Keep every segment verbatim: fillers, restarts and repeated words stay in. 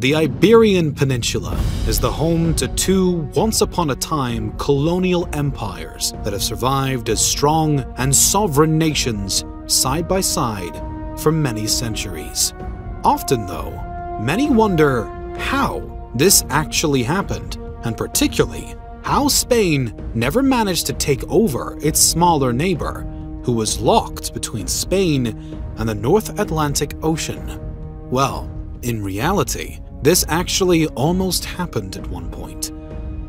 The Iberian Peninsula is the home to two once-upon-a-time colonial empires that have survived as strong and sovereign nations side by side for many centuries. Often, though, many wonder how this actually happened, and particularly how Spain never managed to take over its smaller neighbor, who was locked between Spain and the North Atlantic Ocean. Well, in reality, this actually almost happened at one point,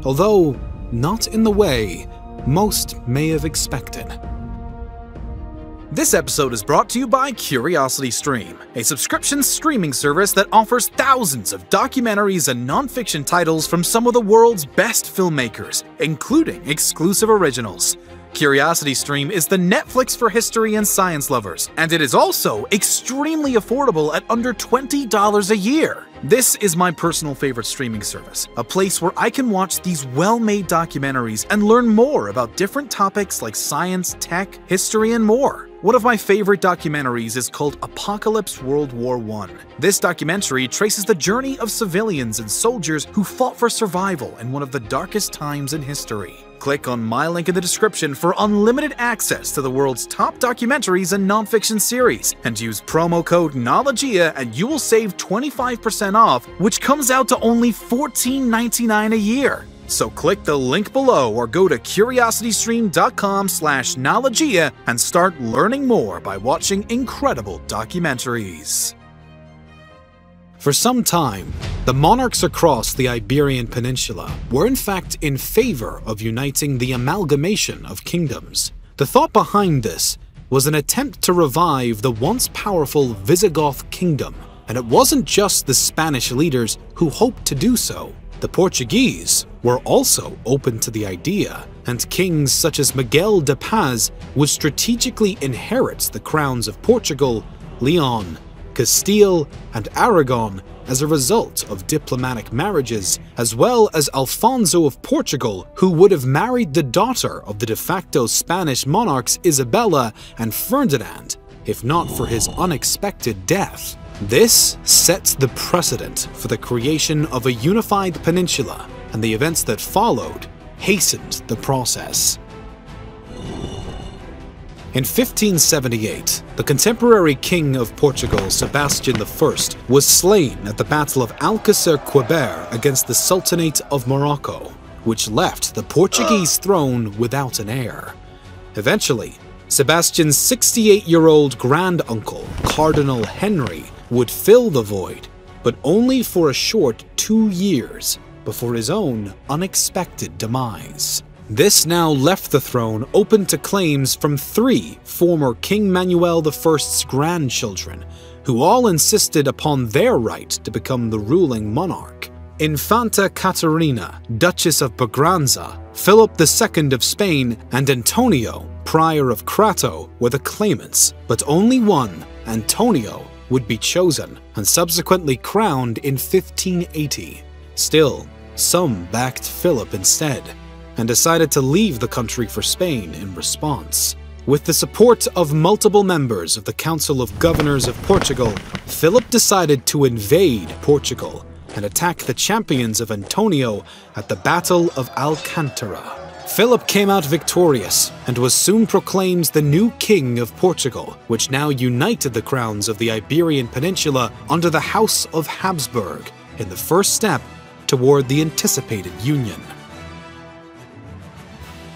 although not in the way most may have expected. This episode is brought to you by Curiosity Stream, a subscription streaming service that offers thousands of documentaries and non-fiction titles from some of the world's best filmmakers, including exclusive originals. Curiosity Stream is the Netflix for history and science lovers, and it is also extremely affordable at under twenty dollars a year. This is my personal favorite streaming service, a place where I can watch these well-made documentaries and learn more about different topics like science, tech, history, and more. One of my favorite documentaries is called Apocalypse World War One. This documentary traces the journey of civilians and soldiers who fought for survival in one of the darkest times in history. Click on my link in the description for unlimited access to the world's top documentaries and nonfiction series, and use promo code NOLOGIA and you will save twenty-five percent off, which comes out to only fourteen ninety-nine a year. So click the link below or go to curiosity stream dot com slash knowledgia and start learning more by watching incredible documentaries. For some time, the monarchs across the Iberian Peninsula were in fact in favor of uniting the amalgamation of kingdoms. The thought behind this was an attempt to revive the once powerful Visigoth kingdom, and it wasn't just the Spanish leaders who hoped to do so. The Portuguese were also open to the idea, and kings such as Miguel de Paz would strategically inherit the crowns of Portugal, Leon, Castile, and Aragon as a result of diplomatic marriages, as well as Alfonso of Portugal, who would have married the daughter of the de facto Spanish monarchs Isabella and Ferdinand, if not for his unexpected death. This sets the precedent for the creation of a unified peninsula, and the events that followed hastened the process. In fifteen seventy-eight, the contemporary king of Portugal, Sebastian the First, was slain at the Battle of Alcácer Quibir against the Sultanate of Morocco, which left the Portuguese throne without an heir. Eventually, Sebastian's sixty-eight-year-old grand-uncle, Cardinal Henry, would fill the void, but only for a short two years before his own unexpected demise. This now left the throne open to claims from three former King Manuel the First's grandchildren, who all insisted upon their right to become the ruling monarch. Infanta Catarina, Duchess of Braganza, Philip the Second of Spain, and Antonio, Prior of Crato, were the claimants, but only one, Antonio, would be chosen and subsequently crowned in fifteen eighty. Still, some backed Philip instead, and decided to leave the country for Spain in response. With the support of multiple members of the Council of Governors of Portugal, Philip decided to invade Portugal and attack the champions of Antonio at the Battle of Alcántara. Philip came out victorious and was soon proclaimed the new King of Portugal, which now united the crowns of the Iberian Peninsula under the House of Habsburg, in the first step toward the anticipated union.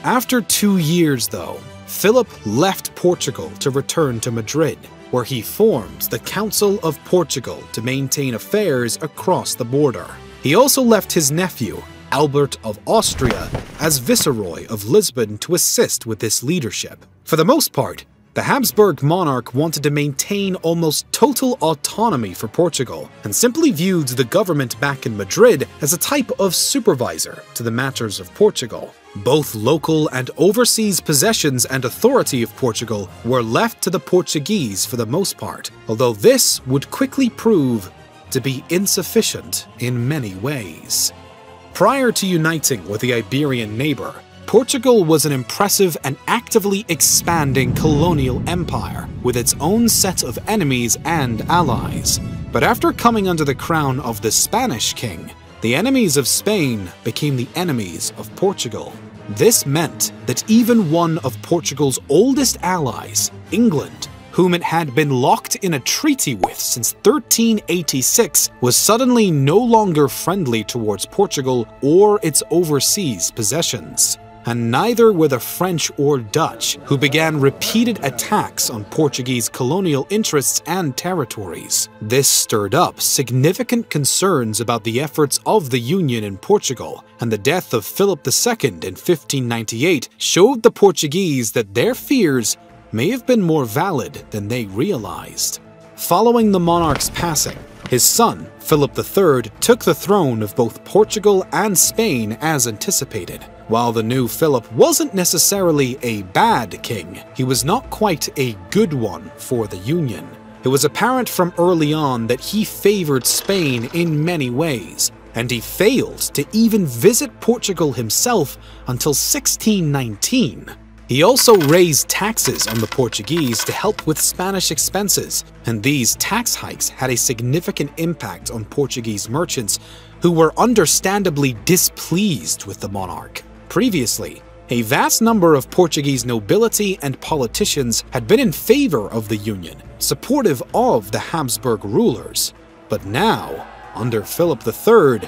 After two years, though, Philip left Portugal to return to Madrid, where he formed the Council of Portugal to maintain affairs across the border. He also left his nephew, Albert of Austria, as Viceroy of Lisbon to assist with this leadership. For the most part, the Habsburg monarch wanted to maintain almost total autonomy for Portugal, and simply viewed the government back in Madrid as a type of supervisor to the matters of Portugal. Both local and overseas possessions and authority of Portugal were left to the Portuguese for the most part, although this would quickly prove to be insufficient in many ways. Prior to uniting with the Iberian neighbor, Portugal was an impressive and actively expanding colonial empire with its own set of enemies and allies. But after coming under the crown of the Spanish king, the enemies of Spain became the enemies of Portugal. This meant that even one of Portugal's oldest allies, England, whom it had been locked in a treaty with since thirteen eighty-six, was suddenly no longer friendly towards Portugal or its overseas possessions. And neither were the French or Dutch, who began repeated attacks on Portuguese colonial interests and territories. This stirred up significant concerns about the efforts of the Union in Portugal, and the death of Philip the Second in fifteen ninety-eight showed the Portuguese that their fears may have been more valid than they realized. Following the monarch's passing, his son, Philip the Third, took the throne of both Portugal and Spain as anticipated. While the new Philip wasn't necessarily a bad king, he was not quite a good one for the Union. It was apparent from early on that he favored Spain in many ways, and he failed to even visit Portugal himself until sixteen nineteen. He also raised taxes on the Portuguese to help with Spanish expenses, and these tax hikes had a significant impact on Portuguese merchants, who were understandably displeased with the monarch. Previously, a vast number of Portuguese nobility and politicians had been in favor of the Union, supportive of the Habsburg rulers. But now, under Philip the Third,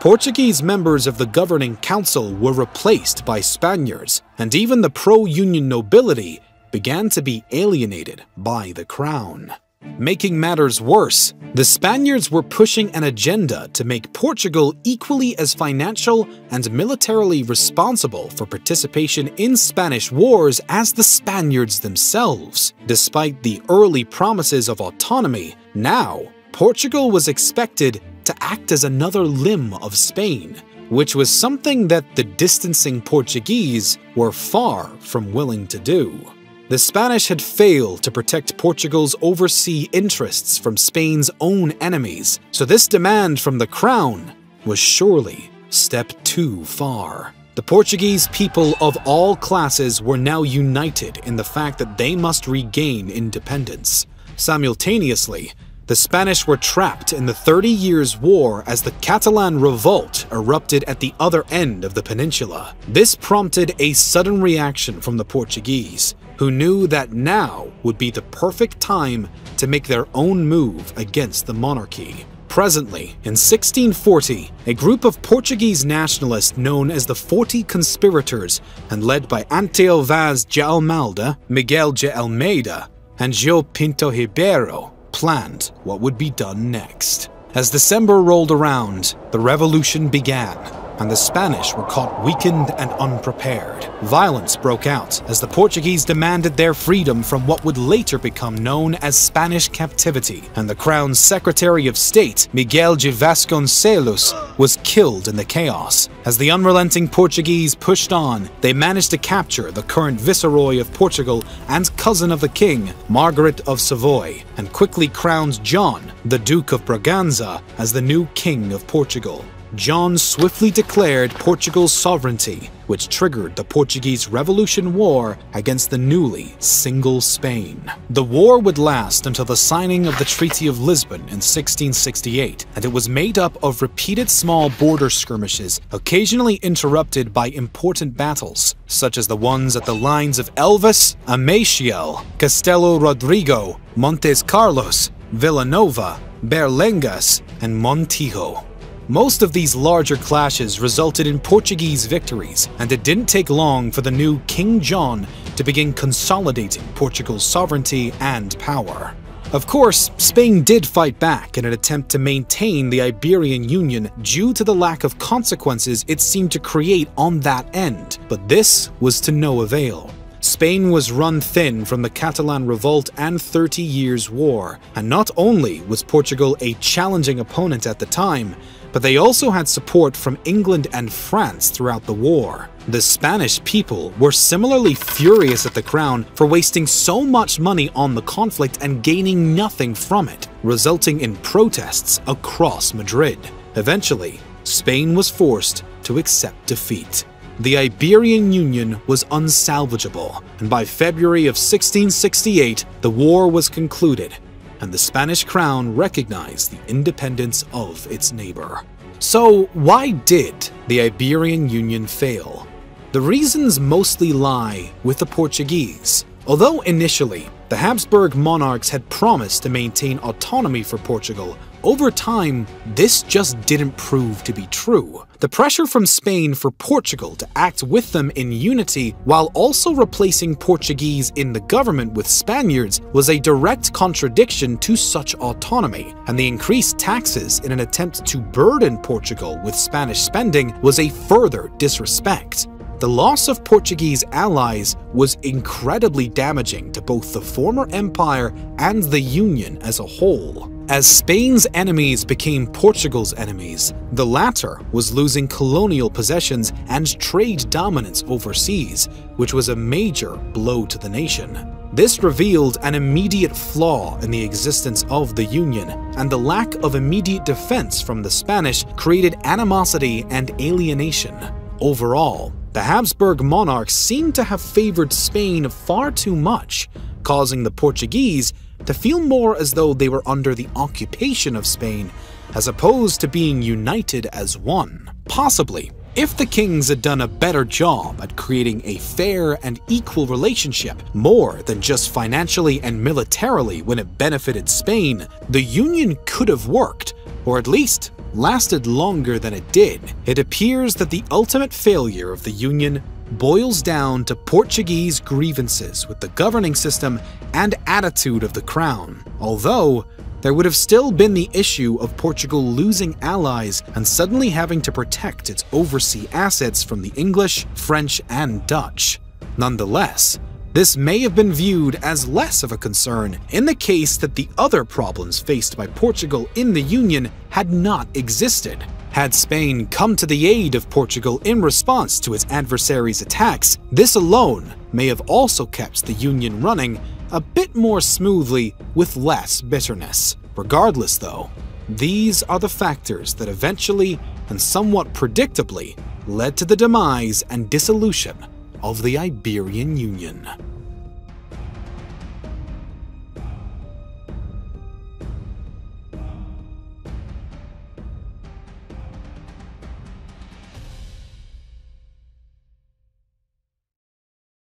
Portuguese members of the governing council were replaced by Spaniards, and even the pro-Union nobility began to be alienated by the crown. Making matters worse, the Spaniards were pushing an agenda to make Portugal equally as financial and militarily responsible for participation in Spanish wars as the Spaniards themselves. Despite the early promises of autonomy, now Portugal was expected to act as another limb of Spain, which was something that the distancing Portuguese were far from willing to do. The Spanish had failed to protect Portugal's overseas interests from Spain's own enemies, so this demand from the crown was surely a step too far. The Portuguese people of all classes were now united in the fact that they must regain independence. Simultaneously, the Spanish were trapped in the Thirty Years' War as the Catalan Revolt erupted at the other end of the peninsula. This prompted a sudden reaction from the Portuguese, who knew that now would be the perfect time to make their own move against the monarchy. Presently, in sixteen forty, a group of Portuguese nationalists known as the Forty Conspirators and led by Antão Vaz de Almada, Miguel de Almeida, and João Pinto Ribeiro, planned what would be done next. As December rolled around, the revolution began, and the Spanish were caught weakened and unprepared. Violence broke out as the Portuguese demanded their freedom from what would later become known as Spanish captivity, and the Crown's Secretary of State, Miguel de Vasconcelos, was killed in the chaos. As the unrelenting Portuguese pushed on, they managed to capture the current Viceroy of Portugal and cousin of the king, Margaret of Savoy, and quickly crowned John, the Duke of Braganza, as the new king of Portugal. John swiftly declared Portugal's sovereignty, which triggered the Portuguese Revolution War against the newly single Spain. The war would last until the signing of the Treaty of Lisbon in sixteen sixty-eight, and it was made up of repeated small border skirmishes, occasionally interrupted by important battles, such as the ones at the lines of Elvas, Amachiel, Castelo Rodrigo, Montes Carlos, Villanova, Berlengas, and Montijo. Most of these larger clashes resulted in Portuguese victories, and it didn't take long for the new King John to begin consolidating Portugal's sovereignty and power. Of course, Spain did fight back in an attempt to maintain the Iberian Union due to the lack of consequences it seemed to create on that end, but this was to no avail. Spain was run thin from the Catalan Revolt and Thirty Years' War, and not only was Portugal a challenging opponent at the time, but they also had support from England and France throughout the war. The Spanish people were similarly furious at the crown for wasting so much money on the conflict and gaining nothing from it, resulting in protests across Madrid. Eventually, Spain was forced to accept defeat. The Iberian Union was unsalvageable, and by February of sixteen sixty-eight, the war was concluded, and the Spanish crown recognized the independence of its neighbor. So why did the Iberian Union fail? The reasons mostly lie with the Portuguese. Although initially, the Habsburg monarchs had promised to maintain autonomy for Portugal, over time, this just didn't prove to be true. The pressure from Spain for Portugal to act with them in unity while also replacing Portuguese in the government with Spaniards was a direct contradiction to such autonomy, and the increased taxes in an attempt to burden Portugal with Spanish spending was a further disrespect. The loss of Portuguese allies was incredibly damaging to both the former empire and the Union as a whole. As Spain's enemies became Portugal's enemies, the latter was losing colonial possessions and trade dominance overseas, which was a major blow to the nation. This revealed an immediate flaw in the existence of the Union, and the lack of immediate defense from the Spanish created animosity and alienation. Overall, the Habsburg monarchs seemed to have favored Spain far too much, causing the Portuguese to feel more as though they were under the occupation of Spain, as opposed to being united as one. Possibly, if the kings had done a better job at creating a fair and equal relationship, more than just financially and militarily when it benefited Spain, the Union could have worked, or at least lasted longer than it did. It appears that the ultimate failure of the Union boils down to Portuguese grievances with the governing system and attitude of the crown, although there would have still been the issue of Portugal losing allies and suddenly having to protect its overseas assets from the English, French, and Dutch. Nonetheless, this may have been viewed as less of a concern in the case that the other problems faced by Portugal in the Union had not existed. Had Spain come to the aid of Portugal in response to its adversaries' attacks, this alone may have also kept the Union running a bit more smoothly with less bitterness. Regardless though, these are the factors that eventually and somewhat predictably led to the demise and dissolution of the Iberian Union.